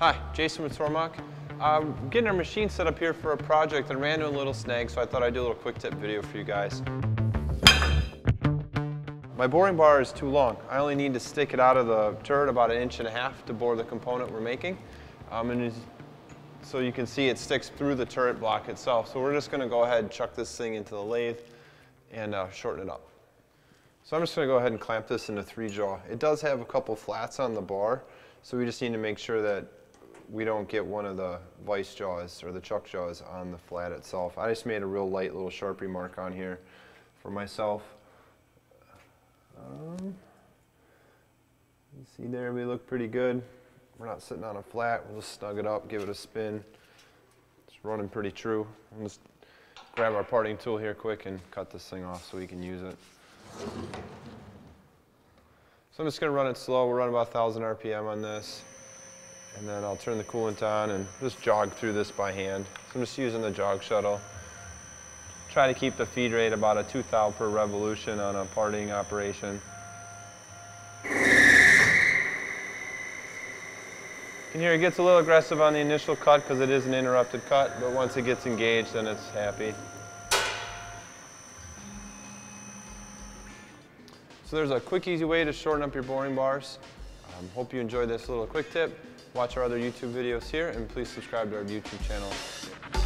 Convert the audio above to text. Hi, Jason with Tormach. Getting our machine set up here for a project and ran into a little snag, so I thought I'd do a little quick tip video for you guys. My boring bar is too long. I only need to stick it out of the turret about 1.5 inches to bore the component we're making. And so you can see it sticks through the turret block itself. So we're just going to go ahead and chuck this thing into the lathe and shorten it up. So I'm just going to go ahead and clamp this into 3-jaw. It does have a couple flats on the bar, so we just need to make sure that we don't get one of the vice jaws or the chuck jaws on the flat itself. I just made a real light little Sharpie mark on here for myself. You see there, we look pretty good. We're not sitting on a flat. We'll just snug it up, give it a spin. It's running pretty true. We'll just grab our parting tool here quick and cut this thing off so we can use it. So I'm just going to run it slow. We'll run about 1,000 RPM on this. And then I'll turn the coolant on and just jog through this by hand. So I'm just using the jog shuttle. Try to keep the feed rate about a 2 thou per revolution on a parting operation. You can hear it gets a little aggressive on the initial cut because it is an interrupted cut, but once it gets engaged, then it's happy. So there's a quick, easy way to shorten up your boring bars. Hope you enjoyed this little quick tip. Watch our other YouTube videos here, and please subscribe to our YouTube channel.